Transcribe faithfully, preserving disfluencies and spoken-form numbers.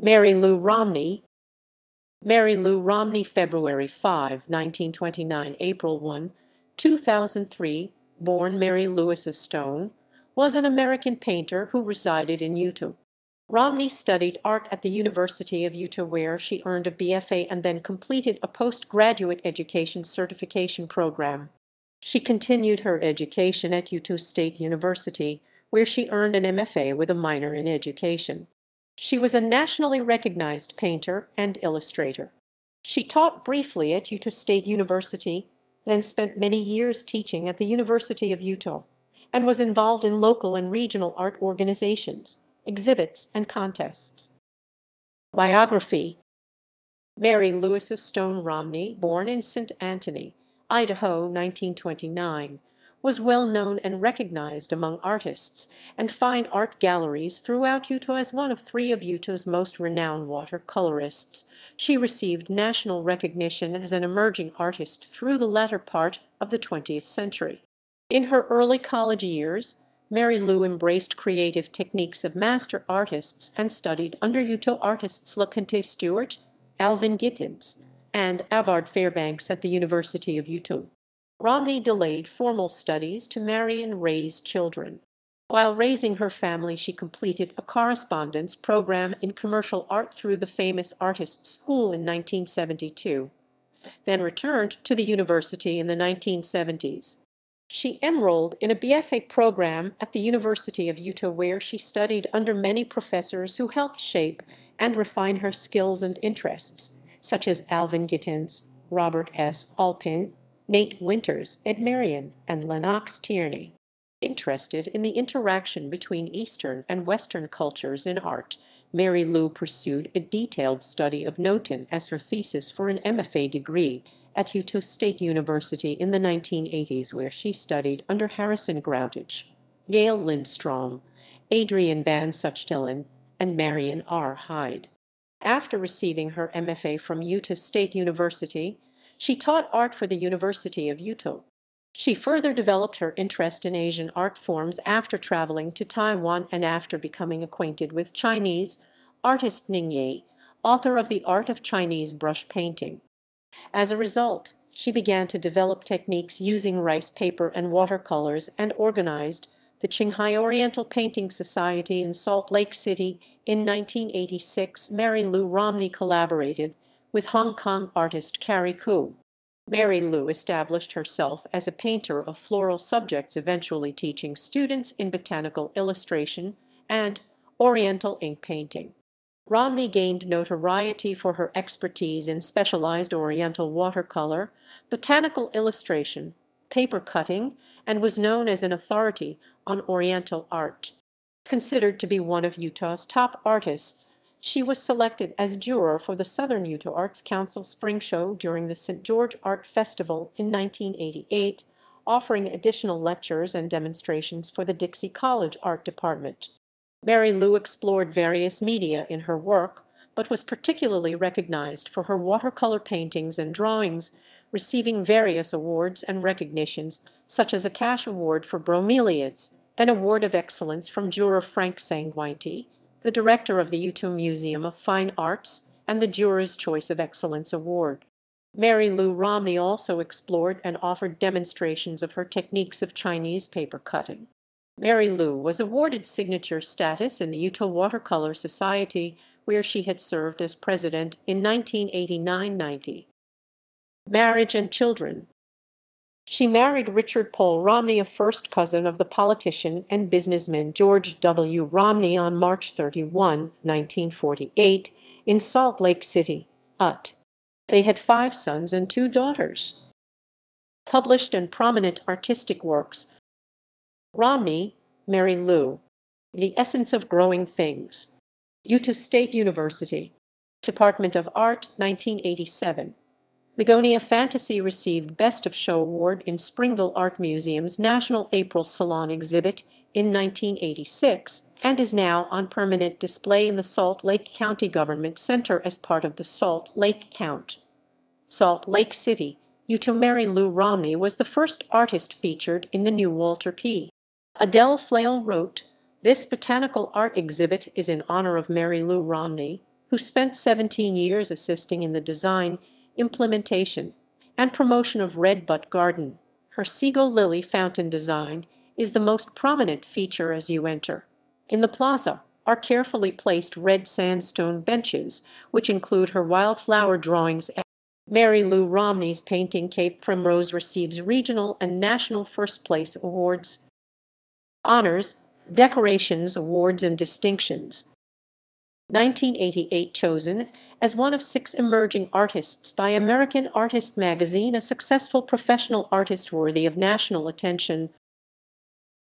Mary Lou Romney. Mary Lou Romney, February five, nineteen twenty-nine, April one, two thousand three, born Mary Louisa Stone, was an American painter who resided in Utah. Romney studied art at the University of Utah, where she earned a B F A and then completed a postgraduate education certification program. She continued her education at Utah State University, where she earned an M F A with a minor in education. She was a nationally recognized painter and illustrator. She taught briefly at Utah State University, then spent many years teaching at the University of Utah, and was involved in local and regional art organizations, exhibits, and contests. Biography. Mary Louisa Stone Romney, born in Saint Anthony, Idaho, nineteen twenty-nine, was well known and recognized among artists and fine art galleries throughout Utah as one of three of Utah's most renowned watercolorists. She received national recognition as an emerging artist through the latter part of the twentieth century. In her early college years, Mary Lou embraced creative techniques of master artists and studied under Utah artists Laquinte Stewart, Alvin Gittins, and Avard Fairbanks at the University of Utah. Romney delayed formal studies to marry and raise children. While raising her family, she completed a correspondence program in commercial art through the famous Artist School in nineteen seventy-two, then returned to the university in the nineteen seventies. She enrolled in a B F A program at the University of Utah, where she studied under many professors who helped shape and refine her skills and interests, such as Alvin Gittins, Robert S. Alpin, Nate Winters, Ed Marion, and Lennox Tierney. Interested in the interaction between Eastern and Western cultures in art, Mary Lou pursued a detailed study of Noten as her thesis for an M F A degree at Utah State University in the nineteen eighties, where she studied under Harrison Groutage, Gail Lindstrom, Adrian Van Suchtelen, and Marion R. Hyde. After receiving her M F A from Utah State University, she taught art for the University of Utah. She further developed her interest in Asian art forms after traveling to Taiwan and after becoming acquainted with Chinese artist Ning Ye, author of The Art of Chinese Brush Painting. As a result, she began to develop techniques using rice paper and watercolors and organized the Qinghai Oriental Painting Society in Salt Lake City. In nineteen eighty-six, Mary Lou Romney collaborated with Hong Kong artist Carrie Koo. Mary Lou established herself as a painter of floral subjects, eventually teaching students in botanical illustration and Oriental ink painting. Romney gained notoriety for her expertise in specialized Oriental watercolor, botanical illustration, paper cutting, and was known as an authority on Oriental art. Considered to be one of Utah's top artists, she was selected as juror for the Southern Utah Arts Council Spring Show during the Saint George Art Festival in nineteen eighty-eight, offering additional lectures and demonstrations for the Dixie College Art Department. Mary Lou explored various media in her work, but was particularly recognized for her watercolor paintings and drawings, receiving various awards and recognitions, such as a cash award for Bromeliads, an award of excellence from juror Frank Sangwinti, the director of the Utah Museum of Fine Arts, and the Juror's Choice of Excellence Award. Mary Lou Romney also explored and offered demonstrations of her techniques of Chinese paper cutting. Mary Lou was awarded signature status in the Utah Watercolor Society, where she had served as president in nineteen eighty-nine ninety. Marriage and children. She married Richard Paul Romney, a first cousin of the politician and businessman George W. Romney, on March thirty-one, nineteen forty-eight, in Salt Lake City, Utah. They had five sons and two daughters. Published and prominent artistic works. Romney, Mary Lou. The Essence of Growing Things. Utah State University. Department of Art, nineteen eighty-seven. Begonia Fantasy received Best of Show Award in Springville Art Museum's National April Salon exhibit in nineteen eighty-six and is now on permanent display in the Salt Lake County Government Center as part of the Salt Lake County, Salt Lake City, Utah. Mary Lou Romney was the first artist featured in the new Walter P. Adele Flail wrote, "This botanical art exhibit is in honor of Mary Lou Romney, who spent seventeen years assisting in the design, implementation, and promotion of Red Butte Garden. Her seagull lily fountain design is the most prominent feature as you enter. In the plaza are carefully placed red sandstone benches, which include her wildflower drawings. Mary Lou Romney's painting Cape Primrose receives regional and national first place awards, honors, decorations, awards, and distinctions. nineteen eighty-eight chosen as one of six emerging artists by American Artist magazine, a successful professional artist worthy of national attention.